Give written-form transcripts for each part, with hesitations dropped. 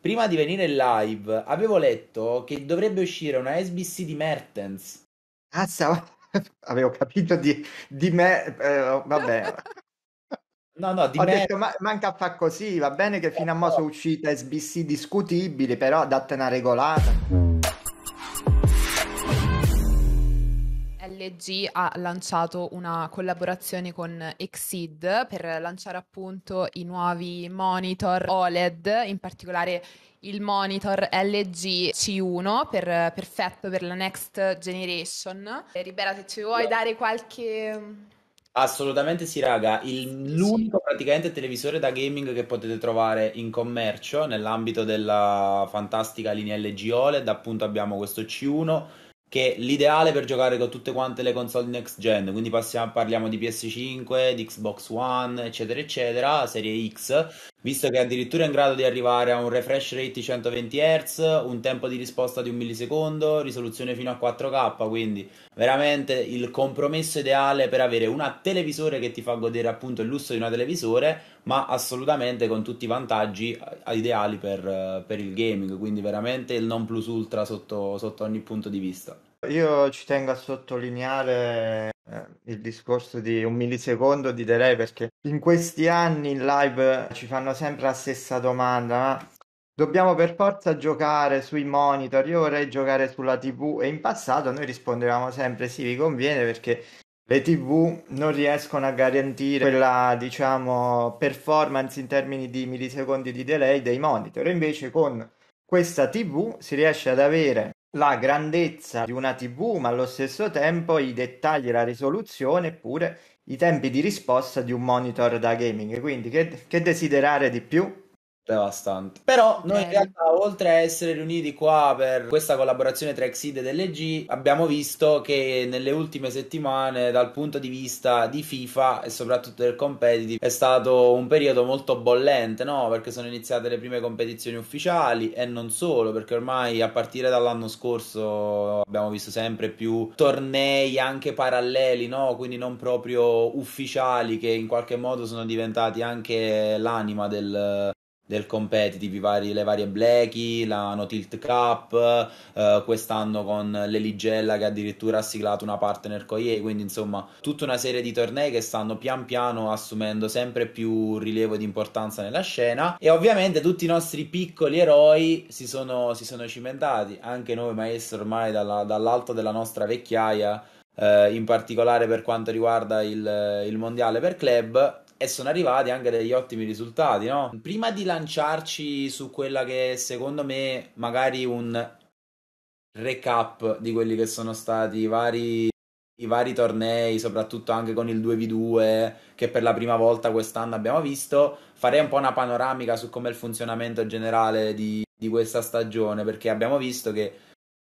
prima di venire in live avevo letto che dovrebbe uscire una SBC di Mertens. Cazzo, avevo capito di me, vabbè. No, no, di ho me... detto, manca a fa così, va bene che fino a mo' sono uscita SBC discutibile, però date una regolata. LG ha lanciato una collaborazione con Exeed per lanciare appunto i nuovi monitor OLED, in particolare il monitor LG C1 perfetto per la next generation. Ribera, se ci vuoi dare qualche... Assolutamente sì, raga, l'unico praticamente televisore da gaming che potete trovare in commercio nell'ambito della fantastica linea LG OLED, appunto abbiamo questo C1 che è l'ideale per giocare con tutte quante le console next gen, quindi parliamo di PS5, di Xbox One, eccetera eccetera, Serie X, visto che addirittura è in grado di arrivare a un refresh rate di 120 Hz, un tempo di risposta di 1 millisecondo, risoluzione fino a 4K, quindi veramente il compromesso ideale per avere una televisore che ti fa godere appunto il lusso di una televisore, ma assolutamente con tutti i vantaggi ideali per il gaming, quindi veramente il non plus ultra sotto ogni punto di vista. Io ci tengo a sottolineare il discorso di 1 millisecondo di delay, perché in questi anni in live ci fanno sempre la stessa domanda, ma dobbiamo per forza giocare sui monitor, io vorrei giocare sulla TV, e in passato noi rispondevamo sempre sì, vi conviene perché le TV non riescono a garantire quella, diciamo, performance in termini di millisecondi di delay dei monitor, invece con questa TV si riesce ad avere la grandezza di una TV, ma allo stesso tempo i dettagli, la risoluzione, eppure i tempi di risposta di un monitor da gaming, quindi che desiderare di più? Devastante. Però noi in realtà, oltre a essere riuniti qua per questa collaborazione tra Exeed ed LG, abbiamo visto che nelle ultime settimane dal punto di vista di FIFA e soprattutto del competitive è stato un periodo molto bollente, no? Perché sono iniziate le prime competizioni ufficiali e non solo, perché ormai a partire dall'anno scorso abbiamo visto sempre più tornei anche paralleli, no? Quindi non proprio ufficiali, che in qualche modo sono diventati anche l'anima del competitive, le varie Blackie, la No Tilt Cup, quest'anno con l'Eligella che addirittura ha siglato una partner con EA, quindi insomma tutta una serie di tornei che stanno pian piano assumendo sempre più rilievo ed importanza nella scena, e ovviamente tutti i nostri piccoli eroi si sono cimentati, anche noi maestro ormai dall'alto della nostra vecchiaia, in particolare per quanto riguarda il mondiale per club, e sono arrivati anche degli ottimi risultati, no? Prima di lanciarci su quella che secondo me magari un recap di quelli che sono stati i vari tornei, soprattutto anche con il 2v2 che per la prima volta quest'anno abbiamo visto, farei un po' una panoramica su come il funzionamento generale di questa stagione, perché abbiamo visto che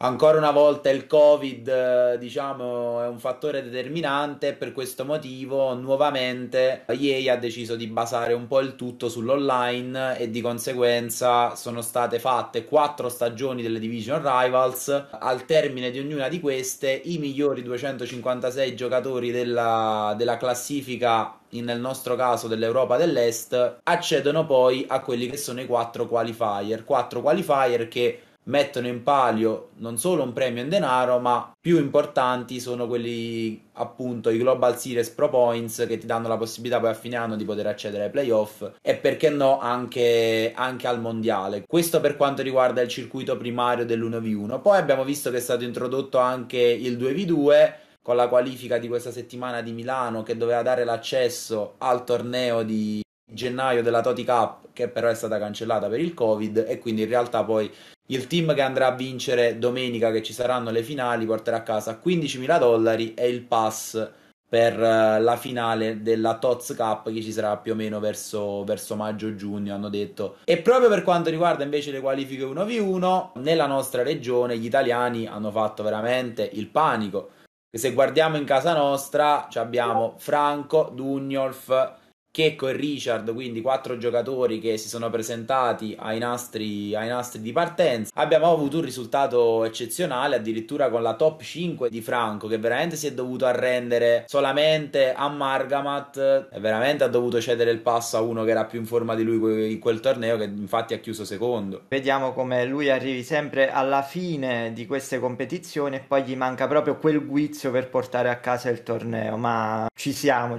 ancora una volta il Covid, diciamo, è un fattore determinante. Per questo motivo nuovamente EA ha deciso di basare un po' il tutto sull'online, e di conseguenza sono state fatte 4 stagioni delle Division Rivals. Al termine di ognuna di queste i migliori 256 giocatori della classifica, nel nostro caso dell'Europa dell'Est, accedono poi a quelli che sono i 4 qualifier che mettono in palio non solo un premio in denaro, ma più importanti sono quelli, appunto, i Global Series Pro Points, che ti danno la possibilità poi a fine anno di poter accedere ai playoff e, perché no, anche al mondiale. Questo per quanto riguarda il circuito primario dell'1v1. Poi abbiamo visto che è stato introdotto anche il 2v2 con la qualifica di questa settimana di Milano, che doveva dare l'accesso al torneo di gennaio della Tots Cup, che però è stata cancellata per il Covid, e quindi in realtà poi il team che andrà a vincere domenica, che ci saranno le finali, porterà a casa $15.000 e il pass per la finale della Tots Cup, che ci sarà più o meno verso maggio-giugno, hanno detto. E proprio per quanto riguarda invece le qualifiche 1v1, nella nostra regione gli italiani hanno fatto veramente il panico. Se guardiamo in casa nostra, abbiamo Franco Dugnolf, Checco e Richard, quindi 4 giocatori che si sono presentati ai nastri di partenza. Abbiamo avuto un risultato eccezionale, addirittura con la top 5 di Franco, che veramente si è dovuto arrendere solamente a Margamat e veramente ha dovuto cedere il passo a uno che era più in forma di lui in quel torneo, che infatti ha chiuso secondo. Vediamo come lui arrivi sempre alla fine di queste competizioni e poi gli manca proprio quel guizio per portare a casa il torneo, ma ci siamo.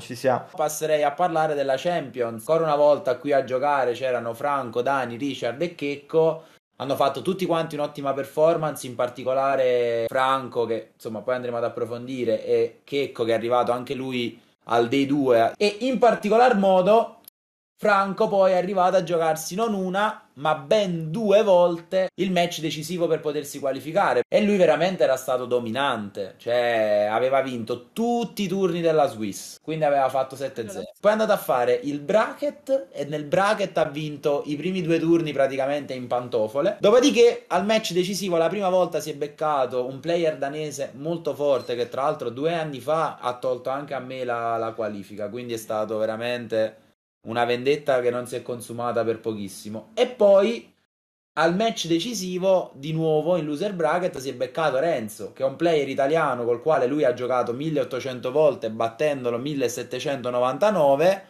Passerei a parlare della Champions. Ancora una volta qui a giocare c'erano Franco, Dani, Richard e Checco. Hanno fatto tutti quanti un'ottima performance, in particolare Franco, che insomma poi andremo ad approfondire, e Checco, che è arrivato anche lui al day 2. E in particolar modo Franco poi è arrivato a giocarsi non una, ma ben 2 volte il match decisivo per potersi qualificare. E lui veramente era stato dominante, cioè aveva vinto tutti i turni della Swiss, quindi aveva fatto 7-0. Poi è andato a fare il bracket e nel bracket ha vinto i primi 2 turni praticamente in pantofole. Dopodiché al match decisivo la prima volta si è beccato un player danese molto forte, che tra l'altro 2 anni fa ha tolto anche a me la qualifica, quindi è stato veramente una vendetta che non si è consumata per pochissimo. E poi al match decisivo, di nuovo in loser bracket, si è beccato Renzo, che è un player italiano col quale lui ha giocato 1800 volte, battendolo 1799.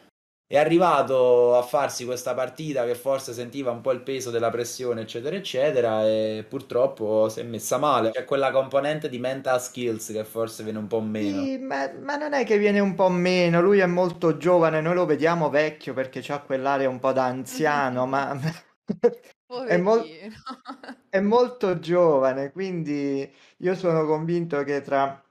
È arrivato a farsi questa partita che forse sentiva un po' il peso della pressione, eccetera eccetera, e purtroppo si è messa male. C'è quella componente di mental skills che forse viene un po' meno. Sì, ma non è che viene un po' meno, lui è molto giovane, noi lo vediamo vecchio perché c'ha quell'area un po' da anziano, ma è molto giovane, quindi io sono convinto che tra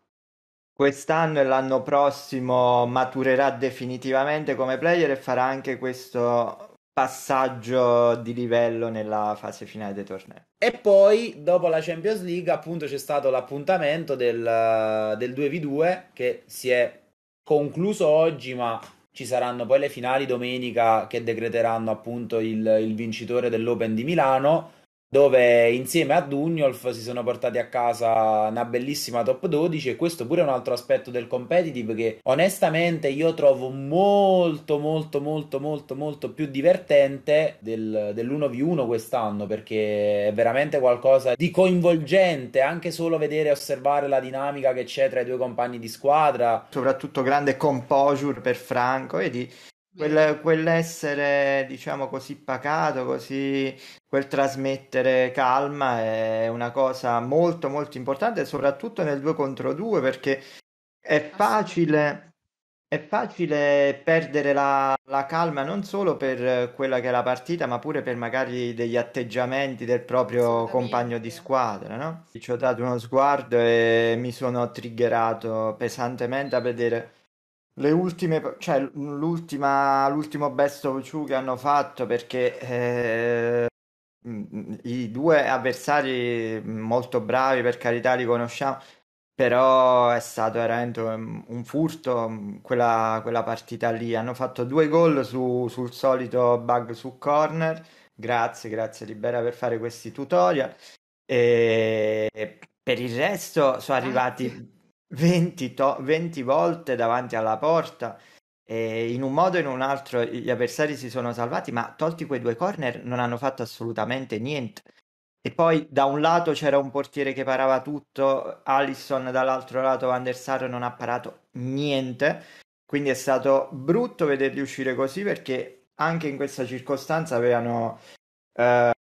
quest'anno e l'anno prossimo maturerà definitivamente come player e farà anche questo passaggio di livello nella fase finale dei tornei. E poi dopo la Champions League appunto c'è stato l'appuntamento del 2v2 che si è concluso oggi, ma ci saranno poi le finali domenica che decreteranno appunto il vincitore dell'Open di Milano, dove insieme a Dugnolf si sono portati a casa una bellissima top 12. E questo pure è un altro aspetto del competitive che onestamente io trovo molto molto molto molto molto più divertente dell'1v1 quest'anno, perché è veramente qualcosa di coinvolgente anche solo vedere e osservare la dinamica che c'è tra i due compagni di squadra, soprattutto grande composure per Franco e di quell'essere diciamo così pacato, così quel trasmettere calma è una cosa molto molto importante, soprattutto nel 2 contro 2, perché è facile perdere la calma non solo per quella che è la partita, ma pure per magari degli atteggiamenti del proprio compagno di squadra, no? Ci ho dato uno sguardo e mi sono triggerato pesantemente a vedere l'ultimo best of 2 che hanno fatto, perché i 2 avversari molto bravi, per carità, li conosciamo, però è stato veramente un furto quella partita lì. Hanno fatto 2 gol sul solito bug su corner, grazie Libera per fare questi tutorial, e per il resto sono arrivati 20 volte davanti alla porta, e in un modo e in un altro gli avversari si sono salvati, ma tolti quei 2 corner non hanno fatto assolutamente niente. E poi da un lato c'era un portiere che parava tutto, Alisson, dall'altro lato Van der Sar non ha parato niente, quindi è stato brutto vederli uscire così, perché anche in questa circostanza avevano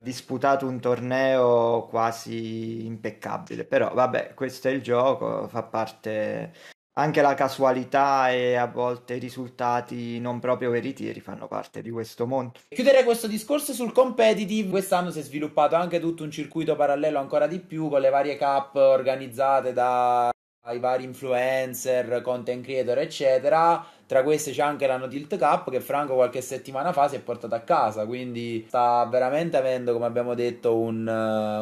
disputato un torneo quasi impeccabile. Però vabbè, questo è il gioco, fa parte anche la casualità, e a volte i risultati non proprio veritieri fanno parte di questo mondo. Chiudere questo discorso sul competitive: quest'anno si è sviluppato anche tutto un circuito parallelo ancora di più, con le varie cup organizzate dai vari influencer, content creator eccetera. Tra queste c'è anche la No Tilt Cup, che Franco qualche settimana fa si è portato a casa, quindi sta veramente avendo, come abbiamo detto, un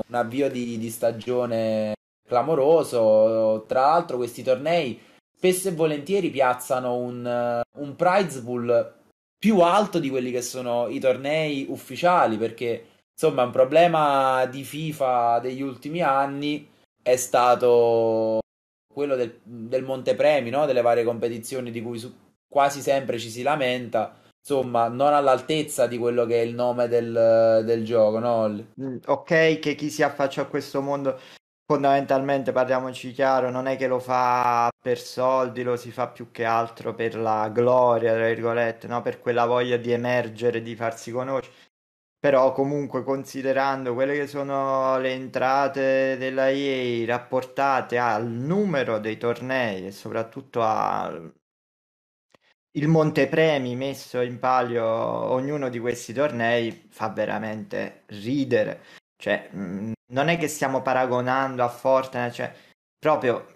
avvio di stagione clamoroso. Tra l'altro questi tornei spesso e volentieri piazzano un prize pool più alto di quelli che sono i tornei ufficiali, perché insomma un problema di FIFA degli ultimi anni è stato quello del Montepremi, no? Delle varie competizioni di cui quasi sempre ci si lamenta, insomma, non all'altezza di quello che è il nome del gioco, no? Ok, che chi si affaccia a questo mondo, fondamentalmente, parliamoci chiaro, non è che lo fa per soldi, lo si fa più che altro per la gloria, tra virgolette, no? Per quella voglia di emergere, di farsi conoscere. Però comunque, considerando quelle che sono le entrate della EA rapportate al numero dei tornei e soprattutto al Montepremi messo in palio ognuno di questi tornei, fa veramente ridere. Cioè, non è che stiamo paragonando a Fortnite, cioè proprio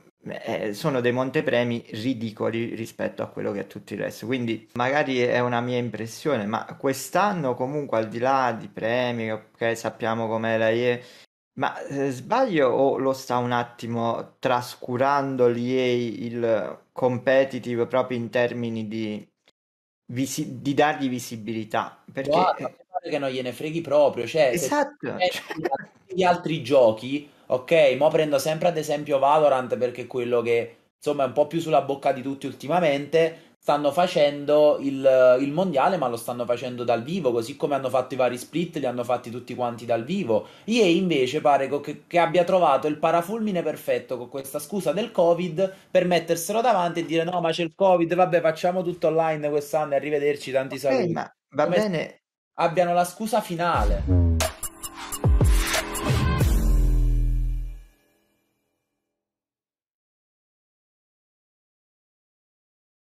sono dei montepremi ridicoli rispetto a quello che è tutto il resto. Quindi magari è una mia impressione, ma quest'anno comunque, al di là di premi, ok, sappiamo com'è la EA, ma sbaglio o lo sta un attimo trascurando l'EA il competitive proprio in termini di dargli visibilità? Perché che non gliene freghi proprio, cioè, esatto, gli altri giochi, ok, mo prendo sempre ad esempio Valorant, perché è quello che insomma è un po' più sulla bocca di tutti ultimamente. Stanno facendo il mondiale, ma lo stanno facendo dal vivo, così come hanno fatto i vari split, li hanno fatti tutti quanti dal vivo. EA invece pare che abbia trovato il parafulmine perfetto con questa scusa del Covid per metterselo davanti e dire: no, ma c'è il Covid, vabbè, facciamo tutto online quest'anno, arrivederci, tanti saluti. Ma va come bene, abbiano la scusa finale.